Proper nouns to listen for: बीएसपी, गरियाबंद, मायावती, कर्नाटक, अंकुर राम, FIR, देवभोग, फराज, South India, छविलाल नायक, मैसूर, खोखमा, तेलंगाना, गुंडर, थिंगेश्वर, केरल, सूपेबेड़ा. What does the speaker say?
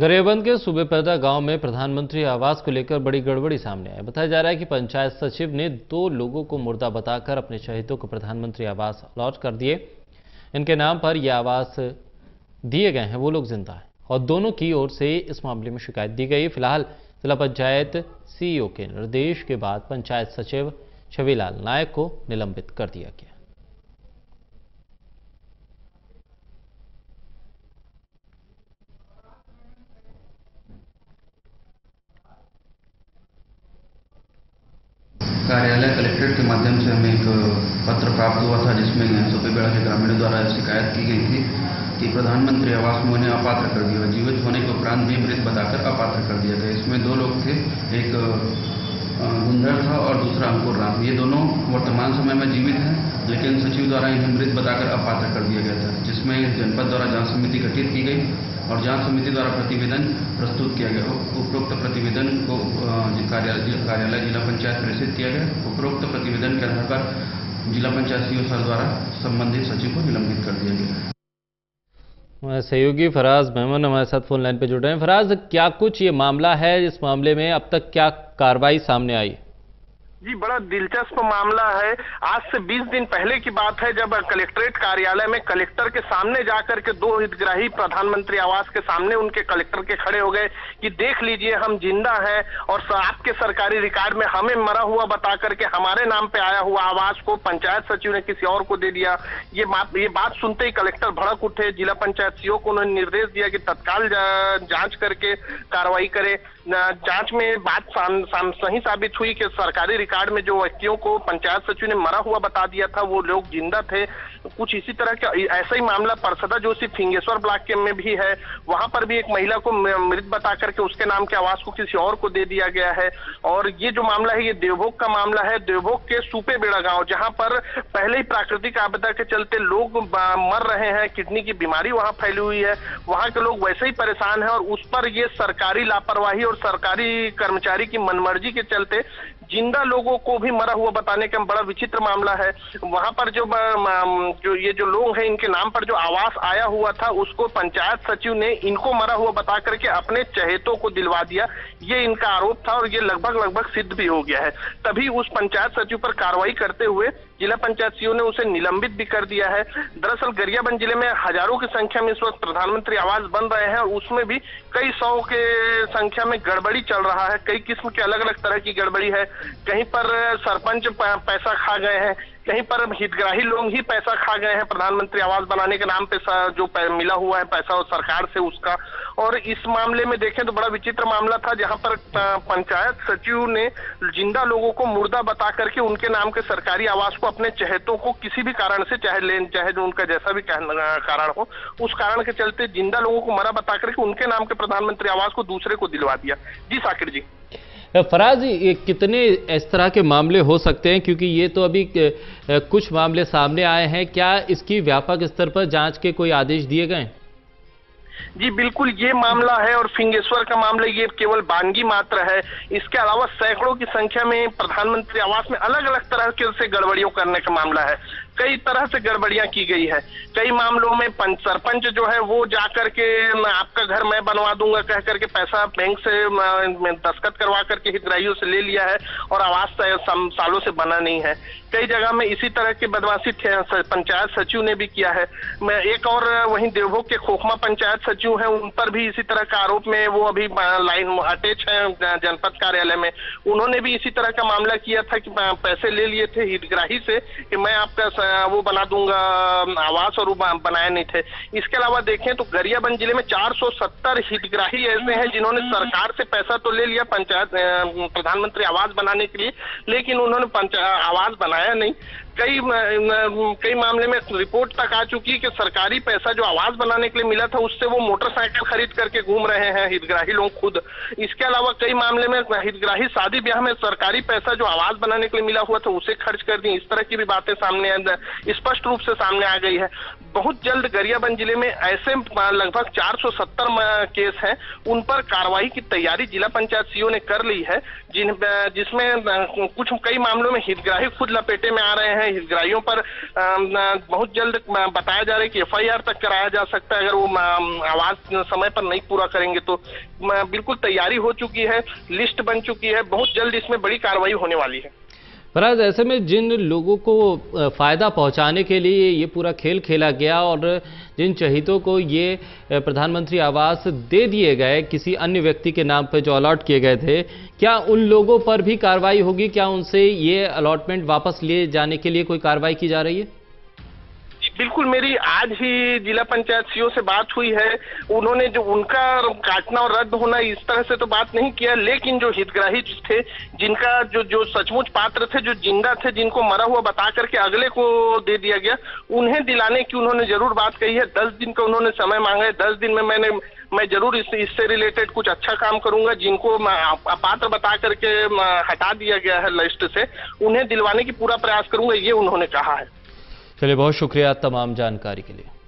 गरियाबंद के सूपेबेड़ा गांव में प्रधानमंत्री आवास को लेकर बड़ी गड़बड़ी सामने आई। बताया जा रहा है कि पंचायत सचिव ने 2 लोगों को मुर्दा बताकर अपने शहीदों को प्रधानमंत्री आवास अलॉट कर दिए। इनके नाम पर यह आवास दिए गए हैं, वो लोग जिंदा हैं और दोनों की ओर से इस मामले में शिकायत दी गई। फिलहाल जिला पंचायत सीईओ के निर्देश के बाद पंचायत सचिव छविलाल नायक को निलंबित कर दिया गया। कार्यालय कलेक्ट्रेट के माध्यम से हमें एक पत्र प्राप्त हुआ था जिसमें सूपेबेड़ा के ग्रामीणों द्वारा शिकायत की गई थी कि प्रधानमंत्री आवास में उन्हें अपात्र कर दिया, जीवित होने के उपरांत भी मृत बताकर अपात्र कर दिया गया। इसमें 2 लोग थे, एक गुंडर था और दूसरा अंकुर राम। ये दोनों वर्तमान समय में जीवित हैं, लेकिन सचिव द्वारा इन्हें मृत बताकर अपात्र कर दिया गया था, जिसमें जनपद द्वारा जांच समिति गठित की गई और जांच समिति द्वारा प्रतिवेदन प्रस्तुत किया गया। उपरोक्त प्रतिवेदन को कार्यालय जिला पंचायत प्रेषित किया गया। उपरोक्त प्रतिवेदन के आधार पर जिला पंचायत सीईओ सर द्वारा संबंधित सचिव को निलंबित कर दिया गया। हमारे सहयोगी फराज मेहमान हमारे साथ फोन लाइन पर जुड़ रहे हैं। फराज, क्या कुछ ये मामला है, इस मामले में अब तक क्या कार्रवाई सामने आई? जी, बड़ा दिलचस्प मामला है। आज से 20 दिन पहले की बात है, जब कलेक्ट्रेट कार्यालय में कलेक्टर के सामने जाकर के 2 हितग्राही प्रधानमंत्री आवास के सामने उनके कलेक्टर के खड़े हो गए कि देख लीजिए हम जिंदा हैं और आपके सरकारी रिकॉर्ड में हमें मरा हुआ बता करके हमारे नाम पे आया हुआ आवास को पंचायत सचिव ने किसी और को दे दिया। ये बात सुनते ही कलेक्टर भड़क उठे। जिला पंचायत सीईओ को उन्होंने निर्देश दिया कि तत्काल जाँच करके कार्रवाई करे। जांच में बात सही साबित हुई कि सरकारी रिकॉर्ड में जो व्यक्तियों को पंचायत सचिव ने मरा हुआ बता दिया था वो लोग जिंदा थे। कुछ इसी तरह का ऐसा ही मामला परसदा जोशी थिंगेश्वर ब्लॉक के में भी है। वहां पर भी एक महिला को मृत बता करके उसके नाम के आवास को किसी और को दे दिया गया है। और ये जो मामला है ये देवभोग का मामला है। देवभोग के सूपेबेड़ा गांव, जहां पर पहले ही प्राकृतिक आपदा के चलते लोग मर रहे हैं, किडनी की बीमारी वहां फैली हुई है, वहां के लोग वैसे ही परेशान है और उस पर ये सरकारी लापरवाही और सरकारी कर्मचारी की मनमर्जी के चलते जिंदा लोगों को भी मरा हुआ बताने का बड़ा विचित्र मामला है। वहां पर जो ये लोग हैं इनके नाम पर जो आवास आया हुआ था उसको पंचायत सचिव ने इनको मरा हुआ बता करके अपने चहेतों को दिलवा दिया, ये इनका आरोप था और ये लगभग सिद्ध भी हो गया है। तभी उस पंचायत सचिव पर कार्रवाई करते हुए जिला पंचायत सीईओ ने उसे निलंबित भी कर दिया है। दरअसल गरियाबंद जिले में हजारों की संख्या में इस वक्त प्रधानमंत्री आवास बन रहे हैं और उसमें भी कई 100 के संख्या में गड़बड़ी चल रहा है। कई किस्म के अलग अलग तरह की गड़बड़ी है। कहीं पर सरपंच पैसा खा गए हैं, कहीं पर हितग्राही लोग ही पैसा खा गए हैं। प्रधानमंत्री आवास बनाने के नाम पे जो मिला हुआ है पैसा और सरकार से उसका। और इस मामले में देखें तो बड़ा विचित्र मामला था, जहां पर पंचायत सचिव ने जिंदा लोगों को मुर्दा बता करके उनके नाम के सरकारी आवास को अपने चहेतों को किसी भी कारण से चाहे उनका जैसा भी कारण हो, उस कारण के चलते जिंदा लोगों को मरा बता करके उनके नाम के प्रधानमंत्री आवास को दूसरे को दिलवा दिया। जी साकिर जी। फराज, ये कितने इस तरह के मामले हो सकते हैं, क्योंकि ये तो अभी कुछ मामले सामने आए हैं, क्या इसकी व्यापक स्तर पर जांच के कोई आदेश दिए गए हैं? जी बिल्कुल, ये मामला है और फिंगेश्वर का मामला ये केवल बानगी मात्र है। इसके अलावा सैकड़ों की संख्या में प्रधानमंत्री आवास में अलग अलग तरह के गड़बड़ियों करने का मामला है। कई तरह से गड़बड़ियां की गई है। कई मामलों में सरपंच जो है वो जाकर के आपका घर मैं बनवा दूंगा कह करके पैसा बैंक से दस्तखत करवा करके हितग्राहियों से ले लिया है और आवास सालों से बना नहीं है। कई जगह में इसी तरह की बदमाशी पंचायत सचिव ने भी किया है। मैं एक और वहीं देवभोग के खोखमा पंचायत सचिव है, उन पर भी इसी तरह का आरोप में वो अभी लाइन अटैच है जनपद कार्यालय में। उन्होंने भी इसी तरह का मामला किया था कि पैसे ले लिए थे हितग्राही से कि मैं आपका वो बना दूंगा आवास और वो बनाया नहीं थे। इसके अलावा देखें तो गरियाबंद जिले में 470 हितग्राही ऐसे हैं जिन्होंने सरकार से पैसा तो ले लिया पंचायत प्रधानमंत्री आवास बनाने के लिए, लेकिन उन्होंने आवास बनाया नहीं। कई मामले में रिपोर्ट तक आ चुकी है कि सरकारी पैसा जो आवास बनाने के लिए मिला था उससे वो मोटरसाइकिल खरीद करके घूम रहे हैं हितग्राही लोग खुद। इसके अलावा कई मामले में हितग्राही शादी ब्याह में सरकारी पैसा जो आवास बनाने के लिए मिला हुआ था उसे खर्च कर दी। इस तरह की भी बातें सामने स्पष्ट रूप से सामने आ गई है। बहुत जल्द गरियाबंद जिले में ऐसे लगभग 470 केस हैं, उन पर कार्रवाई की तैयारी जिला पंचायत सीईओ ने कर ली है, जिसमें कई मामलों में हितग्राही खुद लपेटे में आ रहे हैं। हितग्राहियों पर बहुत जल्द बताया जा रहा है कि FIR तक कराया जा सकता है अगर वो आवाज समय पर नहीं पूरा करेंगे तो। बिल्कुल तैयारी हो चुकी है, लिस्ट बन चुकी है, बहुत जल्द इसमें बड़ी कार्रवाई होने वाली है। फराज, ऐसे में जिन लोगों को फ़ायदा पहुंचाने के लिए ये पूरा खेल खेला गया और जिन चहितों को ये प्रधानमंत्री आवास दे दिए गए किसी अन्य व्यक्ति के नाम पर जो अलॉट किए गए थे, क्या उन लोगों पर भी कार्रवाई होगी? क्या उनसे ये अलॉटमेंट वापस लिए जाने के लिए कोई कार्रवाई की जा रही है? बिल्कुल, मेरी आज ही जिला पंचायत सीईओ से बात हुई है। उन्होंने जो उनका काटना और रद्द होना इस तरह से तो बात नहीं किया, लेकिन जो हितग्राही थे, जिनका जो सचमुच पात्र थे, जो जिंदा थे, जिनको मरा हुआ बता करके अगले को दे दिया गया, उन्हें दिलाने की उन्होंने जरूर बात कही है। 10 दिन का उन्होंने समय मांगा है। 10 दिन में मैं जरूर इससे रिलेटेड कुछ अच्छा काम करूंगा। जिनको अपात्र बता करके हटा दिया गया है लिस्ट से, उन्हें दिलवाने की पूरा प्रयास करूंगा, ये उन्होंने कहा है। चलिए, बहुत शुक्रिया तमाम जानकारी के लिए।